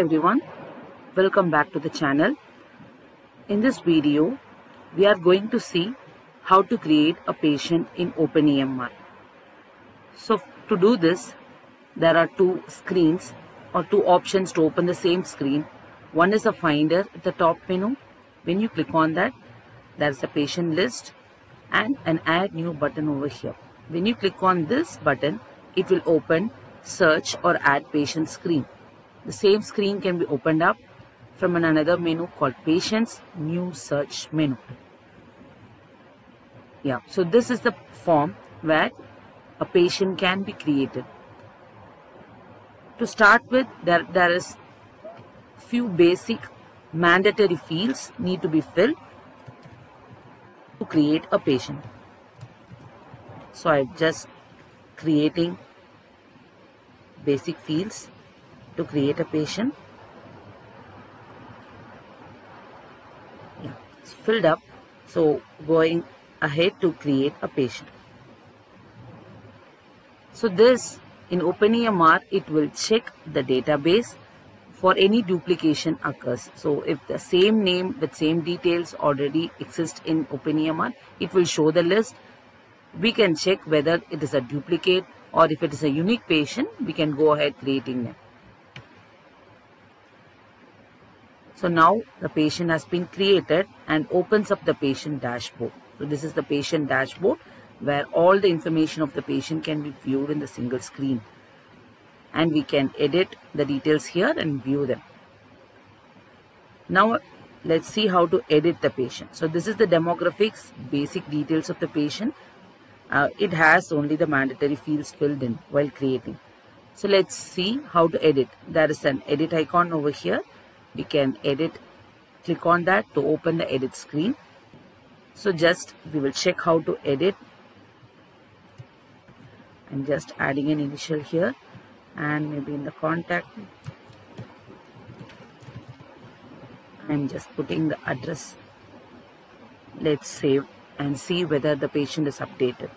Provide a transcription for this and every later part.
everyone, welcome back to the channel. In this video, we are going to see how to create a patient in OpenEMR. So to do this, there are two screens or two options to open the same screen. One is a finder at the top menu. When you click on that, there's a patient list and an add new button over here. When you click on this button, it will open search or add patient screen. The same screen can be opened up from another menu called patients, new search menu. So this is the form where a patient can be created. To start with, there is few basic mandatory fields need to be filled to create a patient. So I'm just creating basic fields to create a patient. It's filled up. So going ahead to create a patient. So this in OpenEMR, it will check the database for any duplication occurs. So if the same name with same details already exist in OpenEMR, it will show the list. We can check whether it is a duplicate, or if it is a unique patient, we can go ahead creating them. So now the patient has been created and opens up the patient dashboard. So this is the patient dashboard where all the information of the patient can be viewed in the single screen. And we can edit the details here and view them. Now let's see how to edit the patient. So this is the demographics, basic details of the patient. It has only the mandatory fields filled in while creating. So let's see how to edit. There is an edit icon over here. We can edit, click on that to open the edit screen. So we will check how to edit. I'm just adding an initial here and maybe in the contact. I'm just putting the address. Let's save and see whether the patient is updated.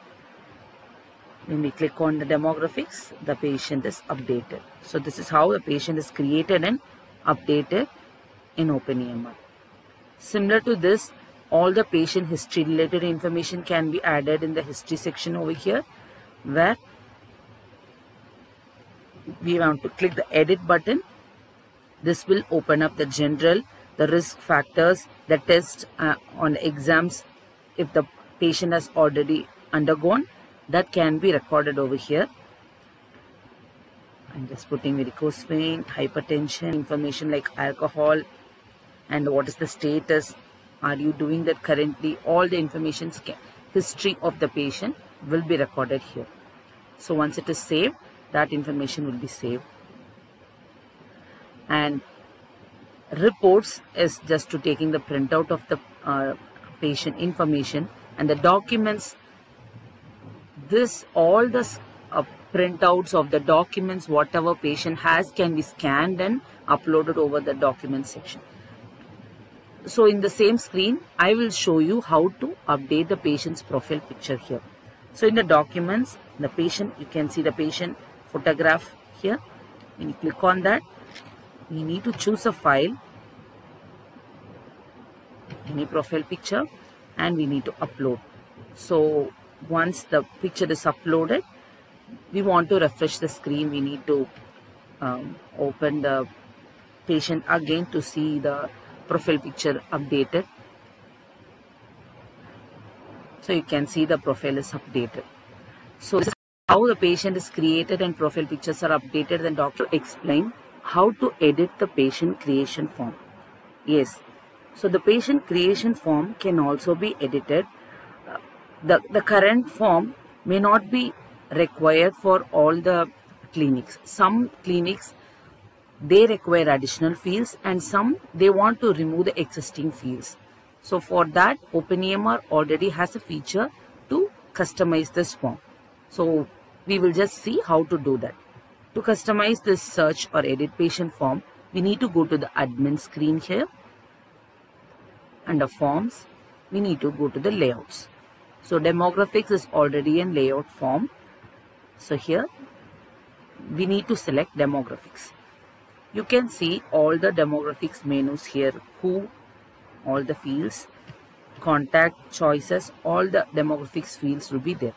When we click on the demographics, the patient is updated. So this is how the patient is created and updated in OpenEMR. Similar to this, all the patient history related information can be added in the history section over here, where we want to click the edit button. This will open up the general, the risk factors, the test on exams. If the patient has already undergone, that can be recorded over here. I'm just putting varicose vein, hypertension, information like alcohol, and what is the status, are you doing that currently, all the information, history of the patient will be recorded here. So once it is saved, that information will be saved. And reports is just to taking the printout of the patient information, and the documents, this all the printouts of the documents whatever patient has can be scanned and uploaded over the document section. So in the same screen, I will show you how to update the patient's profile picture here. So in the documents, the patient, you can see the patient photograph here. When you click on that, you need to choose a file, any profile picture, and we need to upload. So once the picture is uploaded, we want to refresh the screen. We need to open the patient again to see the profile picture updated. So you can see the profile is updated. So this is how the patient is created and profile pictures are updated. Then doctor explained how to edit the patient creation form. Yes. So the patient creation form can also be edited. The current form may not be required for all the clinics. Some clinics, they require additional fields, and some they want to remove the existing fields. So for that, OpenEMR already has a feature to customize this form. So we will just see how to do that. To customize this search or edit patient form, we need to go to the admin screen here. Under forms, we need to go to the layouts. So demographics is already in layout form. So here we need to select demographics. You can see all the demographics menus here, who, all the fields, contact, choices, all the demographics fields will be there.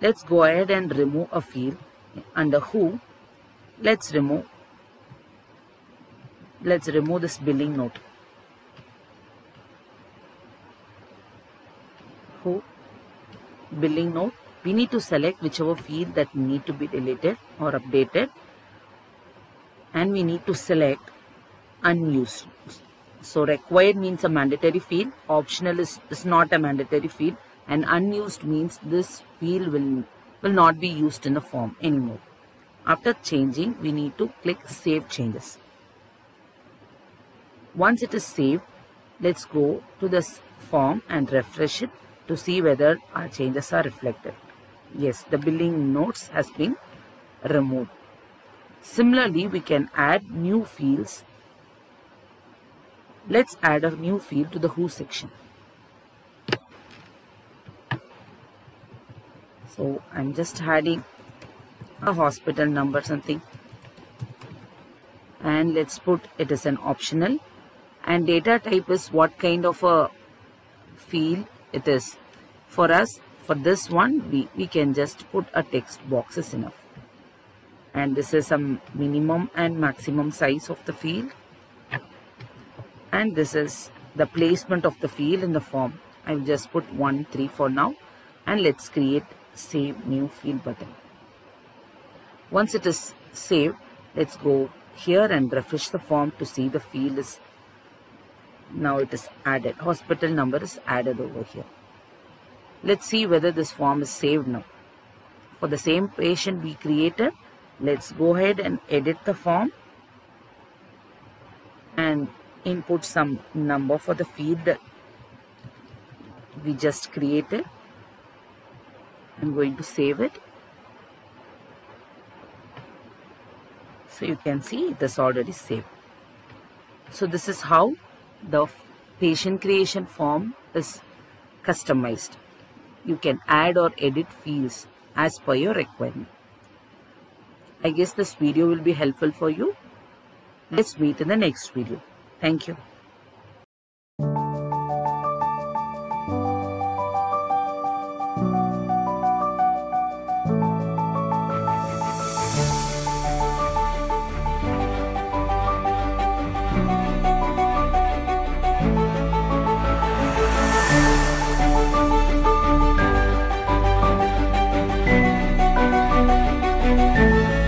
Let's go ahead and remove a field under who. Let's remove this billing note. Who, billing note. We need to select whichever field that need to be deleted or updated, and we need to select unused. So required means a mandatory field, optional is not a mandatory field, and unused means this field will not be used in the form anymore. After changing, we need to click Save Changes. Once it is saved, let's go to this form and refresh it to see whether our changes are reflected. Yes, the billing notes has been removed. Similarly, we can add new fields. Let's add a new field to the Who section. So I'm just adding a hospital number, something, and let's put it as an optional, and data type is what kind of a field it is. For us, for this one, we can just put a text box is enough. And this is some minimum and maximum size of the field, and this is the placement of the field in the form. I will just put 1, 3 for now, and let's create Save New Field button. Once it is saved, let's go here and refresh the form to see the field is now it is added. Hospital number is added over here. Let's see whether this form is saved now. For the same patient we created, let's go ahead and edit the form and input some number for the field that we just created. I'm going to save it. So you can see this already saved. So this is how the patient creation form is customized. You can add or edit fields as per your requirement. I guess this video will be helpful for you. Let's meet in the next video. Thank you.